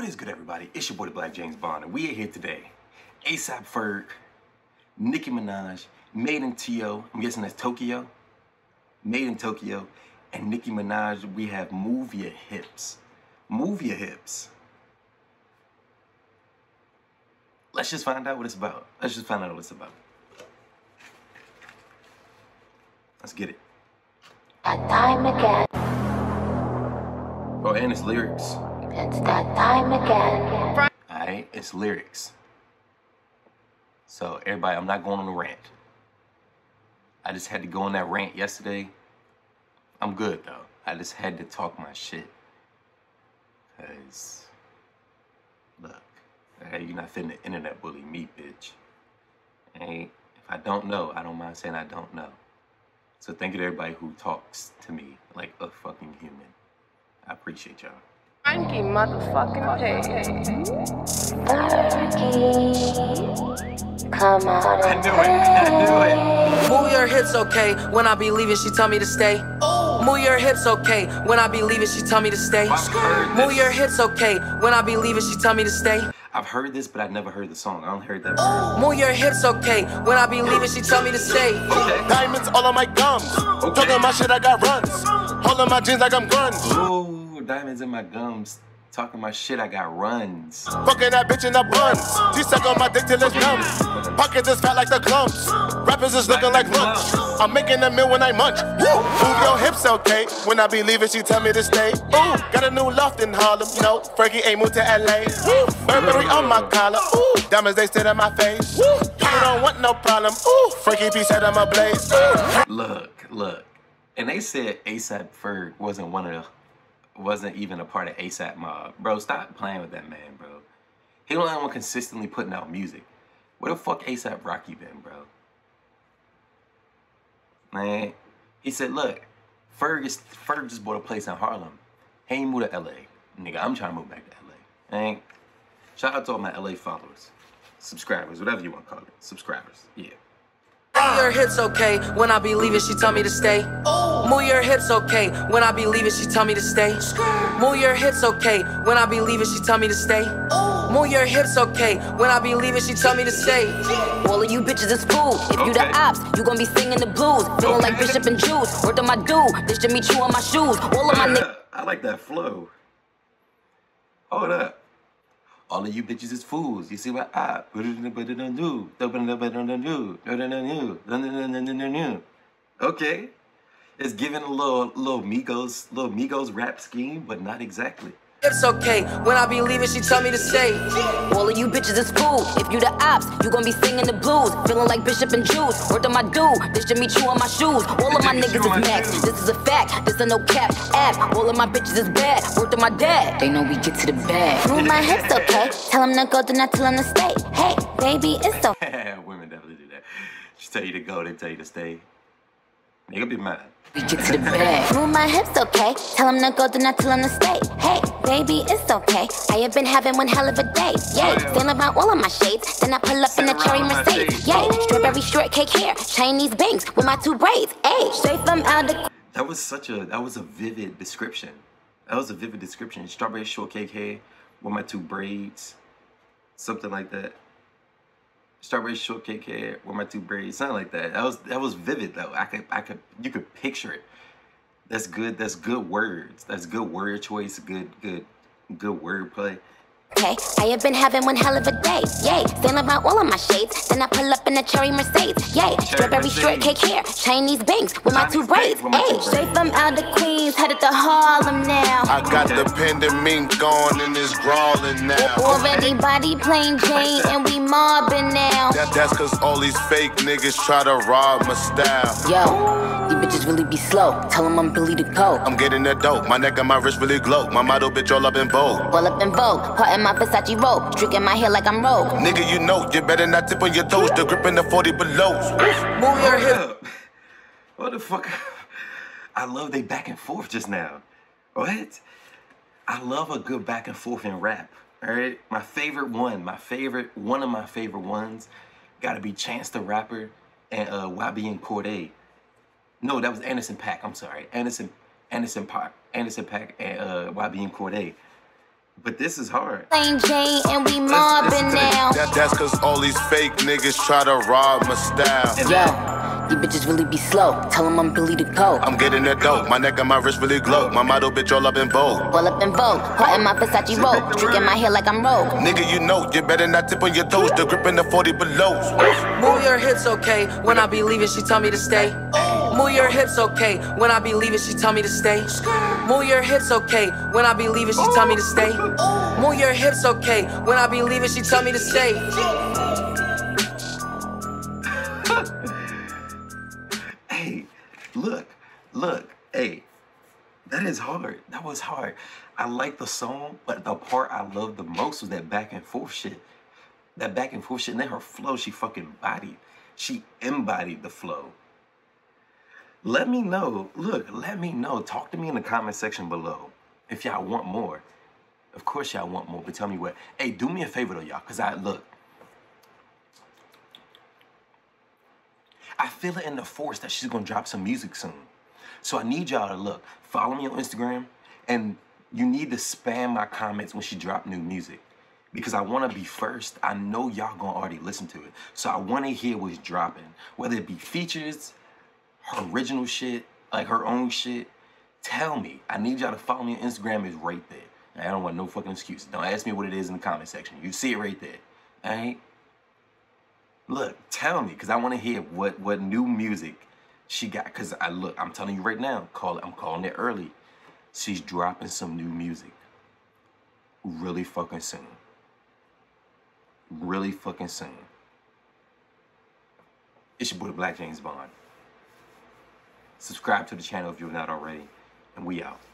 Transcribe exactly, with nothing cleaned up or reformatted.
What is good, everybody? It's your boy, TheBlackJamesBond, and we are here today. A$AP Ferg, Nicki Minaj, MadeInTYO, I'm guessing that's Tokyo, MadeInTokyo, and Nicki Minaj. We have Move Your Hips. Move Your Hips. Let's just find out what it's about. Let's just find out what it's about. Let's get it. That time again. Oh, and it's lyrics. It's that time again. Alright, it's lyrics. So, everybody, I'm not going on a rant. I just had to go on that rant yesterday. I'm good, though. I just had to talk my shit. Because, look, hey, you're not finna internet bully me, bitch. Hey, if I don't know, I don't mind saying I don't know. So, thank you to everybody who talks to me like a fucking human. I appreciate y'all. Frankie motherfucking Pay. Come on. I knew it. I knew it. Move your hips, okay. When I be leaving, she tell me to stay. Ooh. Move your hips, okay. When I be leaving, she tell me to stay. Move your hips, okay. When I be leaving, she tell me to stay. I've heard this, but I've never heard the song. I don't heard that. Ooh. Move your hips, okay. When I be leaving, she tell me to stay. Okay. Diamonds all on my gums. Okay. Talking my shit, I got runs. Holding my jeans like I'm guns. Ooh. Diamonds in my gums, talking my shit, I got runs. Fucking that bitch in the buns. She suck on my dick till it's numb. Pockets is fat like the clumps. Rappers is looking like lunch. I'm making a meal when I munch. Woo. Move your hips, okay. When I be leaving, she tell me to stay. Ooh, got a new loft in Harlem. No, Frankie ain't moved to L A. Woo. Burberry on my collar. Ooh, diamonds they sit in my face. Woo. You don't want no problem. Ooh, Frankie P said I'm a blaze. Look, look, and they said A$AP Ferg wasn't one of the. Wasn't even a part of A$AP Mob. Bro, stop playing with that man, bro. He don't have one consistently putting out music. Where the fuck A$AP Rocky been, bro? Man, he said, look, Ferg, is, Ferg just bought a place in Harlem. He ain't moved to L A. Nigga, I'm trying to move back to L A. Man, shout out to all my L A followers. Subscribers, whatever you want to call it. Subscribers, yeah. Move your hips, okay. When I be leaving, she tell me to stay. Ooh. Move your hips, okay. When I be leaving, she tell me to stay. Skrr. Move your hips, okay. When I be leaving, she tell me to stay. Ooh. Move your hips, okay. When I be leaving, she tell me to stay. All of you bitches is cool. If okay. You the ops, you gon' be singing the blues. Feeling okay. Like Bishop and Juice. Worth on my dude. This should meet you on my shoes. All of my niggas. I like that flow. Hold up. All of you bitches is fools. You see what I do? Okay. It's giving a little little Migos, little Migos rap scheme, but not exactly. It's okay. When I be leaving, she tell me to stay. All of you bitches is fools. If you the ops, you gon' be singing the blues. Feeling like Bishop and Juice. Worth on my dude. This should meet you on my shoes. All of my niggas is max. This is a fact. This a no cap app. All of my bitches is bad. Worth on my dad. They know we get to the bag. Move my hips, okay? Tell them to go, do not tell them to stay. Hey, baby, it's so. Women definitely do that. She tell you to go, they tell you to stay. Nigga be mad. We get to the bag. Move my hips, okay? Tell him to go, do not tell him to stay. Hey, baby, it's okay. I have been having one hell of a day. Yay, stand around all of my shades. Then I pull up in a cherry Mercedes. Yay, strawberry shortcake hair. Chinese bangs with my two braids. Hey, straight from out the. That was such a, that was a vivid description. That was a vivid description. Strawberry shortcake hair with my two braids. Something like that. Strawberry shortcake hair with my two braids, something like that. That was that was vivid though. I could I could you could picture it. That's good. That's good words. That's good word choice. Good good good wordplay. Okay, I have been having one hell of a day. Yay, stand around all of my shades. Then I pull up in a cherry Mercedes. Yay, strawberry shortcake hair, Chinese bangs with my two braids. Hey, straight from out of Queens, headed to Harlem now. I got the pandemic going and it's growling now. Already body plain Jane and we mobbing now. That, that's cause all these fake niggas try to rob my style. Yo, these bitches really be slow. Tell them I'm Billy the Goat. I'm getting that dope. My neck and my wrist really glow. My model bitch all up in vogue. All up in vogue. Parting my Versace robe, streaking my hair like I'm rogue. Nigga, you know, you better not tip on your toes. The grip in the forty below. Move your hip. What the fuck? I love they back and forth just now. What? I love a good back and forth in rap. All right, my favorite one, my favorite one of my favorite ones, gotta be Chance the Rapper and uh, Y B and Cordae. No, that was Anderson Paak. I'm sorry, Anderson, Anderson Paak, Anderson Paak and uh, Y B and Cordae. But this is hard. Saint Jane and we mobbing now. That, that's cause all these fake niggas try to rob my style. Yo, you bitches really be slow. Tell them I'm Billy the Goat. I'm getting that dope. My neck and my wrist really glow. My model bitch all up in vogue. All up in vogue. Holding my Versace rope. Drinking my hair like I'm rogue. Nigga, you know, you better not tip on your toes. The grip in the forty below. Move your hips, okay. When I be leaving, she tell me to stay. Move your hips, okay. When I be leaving, she tell me to stay. Move your hips, okay. When I be leaving, she tell me to stay. Move your hips, okay. When I be leaving, she tell me to stay. Hey, look, look, hey, that is hard. That was hard. I like the song, but the part I loved the most was that back and forth shit. That back and forth shit, and then her flow, she fucking bodied. She embodied the flow. Let me know. Look, let me know. Talk to me in the comment section below if y'all want more. Of course y'all want more, but tell me what. Hey, do me a favor though, y'all, because I, look. I feel it in the force that she's going to drop some music soon. So I need y'all to look. Follow me on Instagram, and you need to spam my comments when she drop new music. Because I want to be first. I know y'all going to already listen to it. So I want to hear what's dropping. Whether it be features, her original shit, like her own shit, tell me. I need y'all to follow me on Instagram. It's right there. I don't want no fucking excuses. Don't ask me what it is in the comment section. You see it right there. All right? Look, tell me, because I want to hear what, what new music she got. Because I look, I'm telling you right now, call it, I'm calling it early. She's dropping some new music really fucking soon. Really fucking soon. It's your boy, TheBlackJamesBond. Subscribe to the channel if you're not already, and we out.